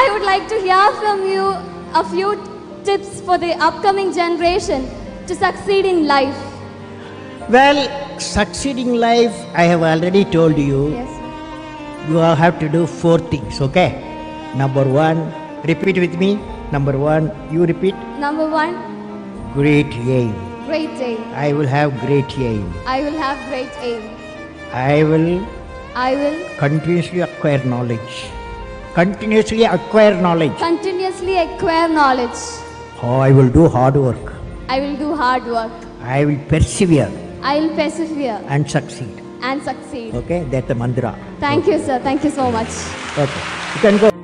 I would like to hear from you a few tips for the upcoming generation to succeed in life. Well, succeeding life, I have already told you. Yes, sir. You have to do 4 things, okay? Number 1, repeat with me. Number 1, you repeat. Number 1. Great aim. Great aim. I will have great aim. I will have great aim. I will continuously acquire knowledge. Continuously acquire knowledge. Continuously acquire knowledge. Oh, I will do hard work. I will do hard work. I will persevere. I will persevere. And succeed. And succeed. Okay, that's the mantra. Thank you, sir. Thank you so much. Okay, you can go.